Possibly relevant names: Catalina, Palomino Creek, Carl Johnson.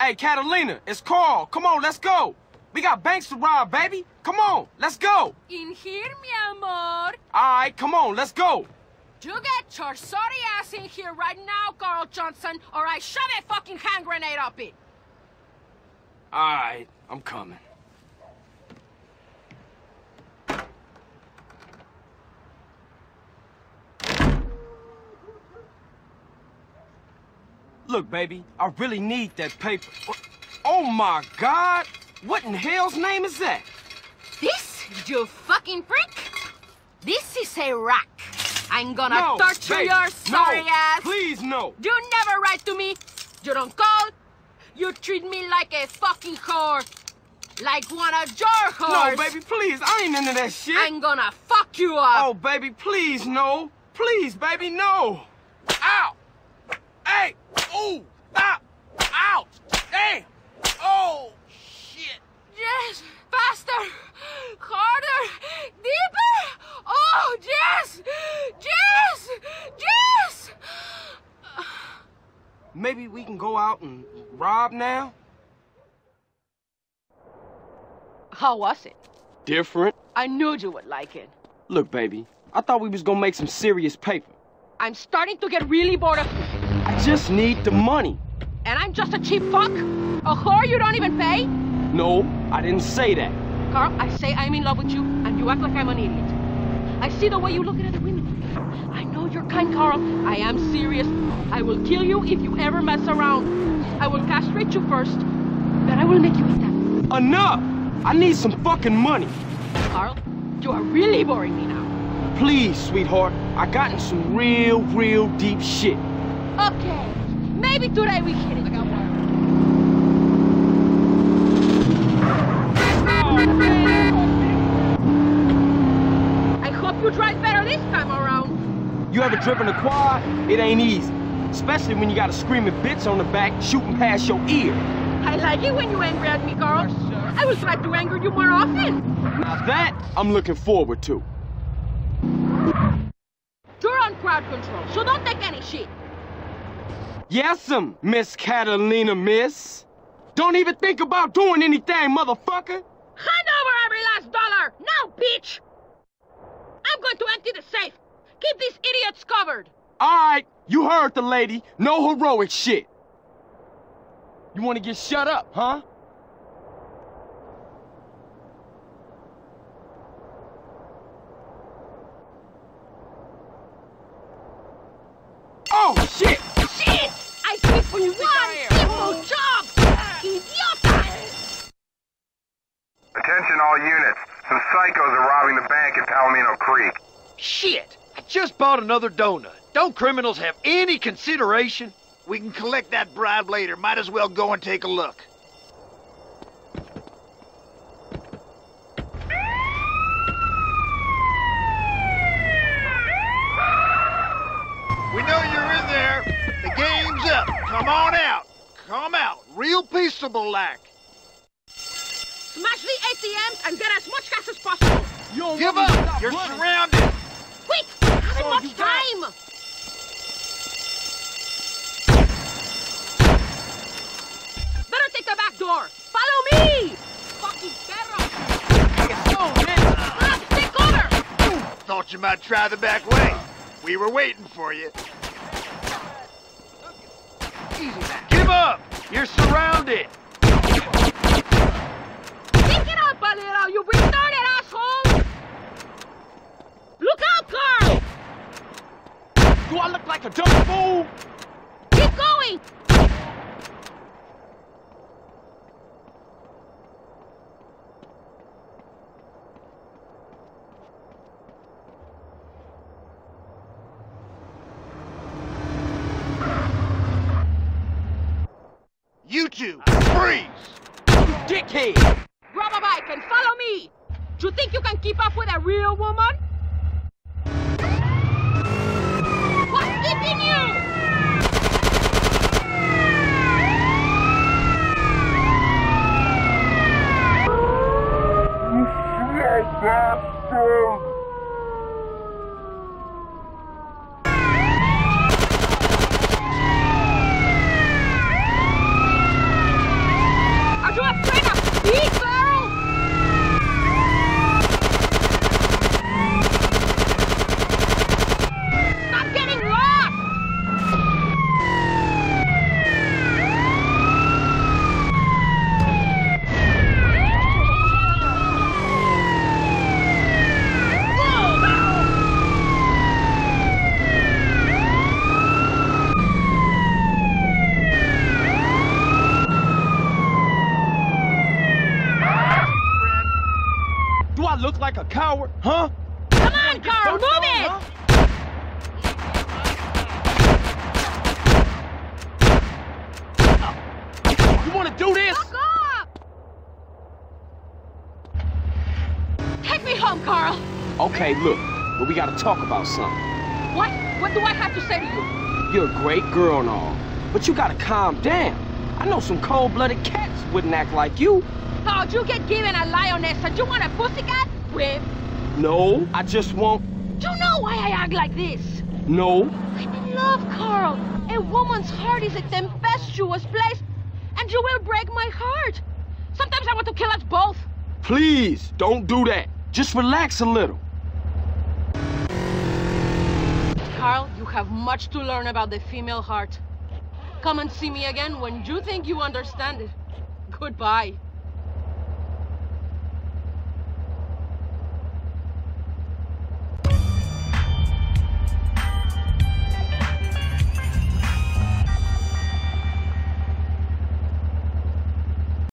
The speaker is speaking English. Hey, Catalina, it's Carl. Come on, let's go. We got banks to rob, baby. Come on, let's go. In here, mi amor. All right, come on, let's go. You get your sorry ass in here right now, Carl Johnson, or I shove a fucking hand grenade up it. All right, I'm coming. Look, baby, I really need that paper. Oh, my God. What in hell's name is that? This, you fucking prick? This is a rack. I'm gonna torture your sorry ass. Please, no. You never write to me. You don't call. You treat me like a fucking whore. Like one of your whores. No, baby, please. I ain't into that shit. I'm gonna fuck you up. Oh, baby, please, no. Please, baby, no. Ow. Hey. Ooh. Ah. Ow. Damn. Oh. Yes! Faster! Harder! Deeper! Oh, yes! Yes! Yes! Maybe we can go out and rob now? How was it? Different. I knew you would like it. Look, baby, I thought we was gonna make some serious paper. I'm starting to get really bored of you. I just need the money. And I'm just a cheap fuck? A whore you don't even pay? No, I didn't say that. Carl, I say I'm in love with you, and you act like I'm an idiot. I see the way you look at other women. I know you're kind, Carl. I am serious. I will kill you if you ever mess around. I will castrate you first, then I will make you eat them. Enough! I need some fucking money. Carl, you are really boring me now. Please, sweetheart. I got in some real deep shit. Okay, maybe today we hit it. I hope you drive better this time around. You ever trip in a quad? It ain't easy. Especially when you got a screaming bitch on the back shooting past your ear. I like it when you angry at me, Carl. Sure. I will try to anger you more often. Now that I'm looking forward to. You're on crowd control, so don't take any shit. Yes'm, Miss Catalina, miss. Don't even think about doing anything, motherfucker. Hand over every last dollar! Now, bitch! I'm going to empty the safe. Keep these idiots covered. All right, you heard the lady. No heroic shit. You want to get shut up, huh? Oh, shit! Shit! I keep one evil job! Idiota! Attention all units. Some psychos are robbing the bank in Palomino Creek. Shit! I just bought another donut. Don't criminals have any consideration? We can collect that bribe later. Might as well go and take a look. We know you're in there. The game's up. Come on out. Come out. Real peaceable-like. Smash the ATMs and get as much cash as possible. Yo, give up! You're surrounded! Quick! I haven't much time! Better take the back door! Follow me! Fucking perro! Go, man! Take cover! Thought you might try the back way. We were waiting for you. Easy, man. Give up! You're surrounded! You retarded asshole! Look out, Carl! Do I look like a dumb fool? Keep going! You two, freeze! You dickhead! Grab a bike and follow me! Do you think you can keep up with a real woman? What's keeping you? look like a coward, huh? Come on, Carl, move it! Huh? You wanna do this? Fuck off! Take me home, Carl! Okay, look, but we gotta talk about something. What? What do I have to say to you? You're a great girl and all, but you gotta calm down. I know some cold-blooded cats wouldn't act like you. How'd you get given a lioness and you want a pussycat? Rib? No, I just want... You know why I act like this? No. I'm in love, Carl. A woman's heart is a tempestuous place. And you will break my heart. Sometimes I want to kill us both. Please, don't do that. Just relax a little. Carl, you have much to learn about the female heart. Come and see me again when you think you understand it. Goodbye.